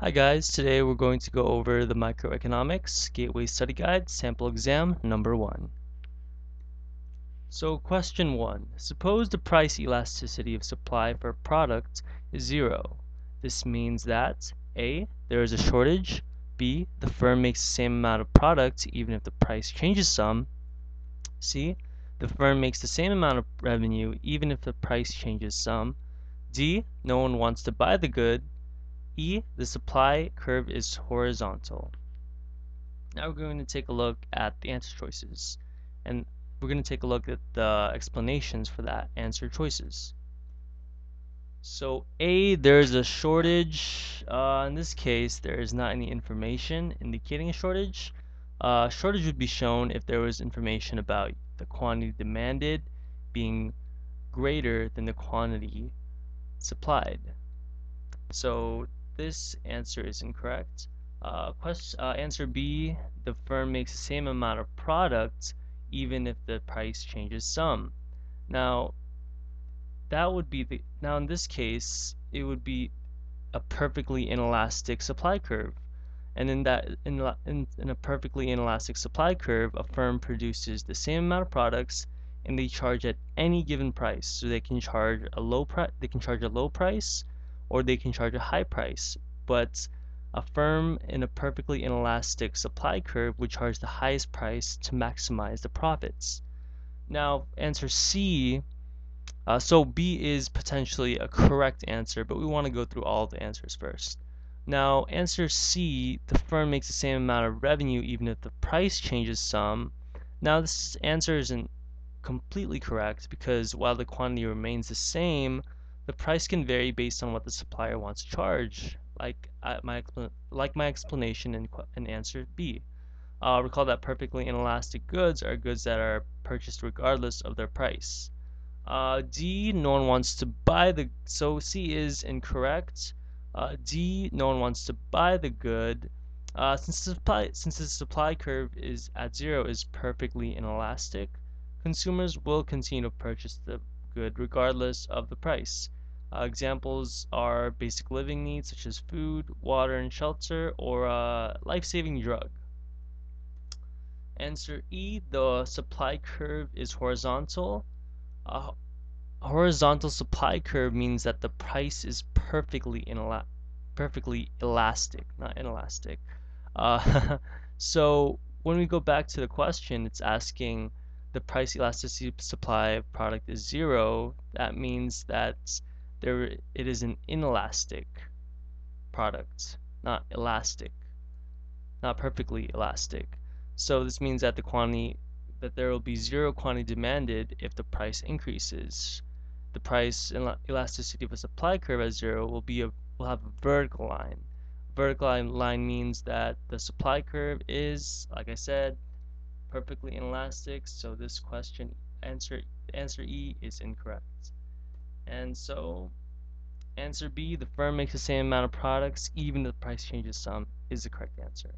Hi guys, today we're going to go over the Microeconomics Gateway Study Guide Sample Exam Number 1. So question 1. Suppose the price elasticity of supply for a product is 0. This means that A. There is a shortage, B. The firm makes the same amount of product even if the price changes some, C. The firm makes the same amount of revenue even if the price changes some, D. No one wants to buy the good, E. The supply curve is horizontal. Now we're going to take a look at the answer choices, and we're going to take a look at the explanations for that answer choices. So A, there's a shortage. In this case, there is not any information indicating a shortage. Shortage would be shown if there was information about the quantity demanded being greater than the quantity supplied. So this answer is incorrect. Answer B, the firm makes the same amount of product even if the price changes some. Now that would be the, now in this case it would be a perfectly inelastic supply curve, and in a perfectly inelastic supply curve, a firm produces the same amount of products and they charge at any given price. So they can charge a low price, or they can charge a high price, but a firm in a perfectly inelastic supply curve would charge the highest price to maximize the profits. Now answer C, so B is potentially a correct answer, but we want to go through all the answers first. Now answer C, the firm makes the same amount of revenue even if the price changes some. Now this answer isn't completely correct, because while the quantity remains the same, the price can vary based on what the supplier wants to charge, like my explanation in answer B. Recall that perfectly inelastic goods are goods that are purchased regardless of their price. D, no one wants to buy the, so C is incorrect. D, no one wants to buy the good. Since the supply curve is at 0 is perfectly inelastic, consumers will continue to purchase the good regardless of the price. Examples are basic living needs such as food, water, and shelter, or a life-saving drug. Answer E, the supply curve is horizontal. A horizontal supply curve means that the price is perfectly elastic, not inelastic. So when we go back to the question, it's asking the price elasticity supply of product is 0. That means that it is an inelastic product, not elastic, not perfectly elastic. So this means that the quantity, that there will be 0 quantity demanded if the price increases. The price elasticity of a supply curve at 0 will have a vertical line. Vertical line means that the supply curve is, like I said, perfectly inelastic. So this question, answer E is incorrect. And so answer B, the firm makes the same amount of products even if the price changes some, is the correct answer.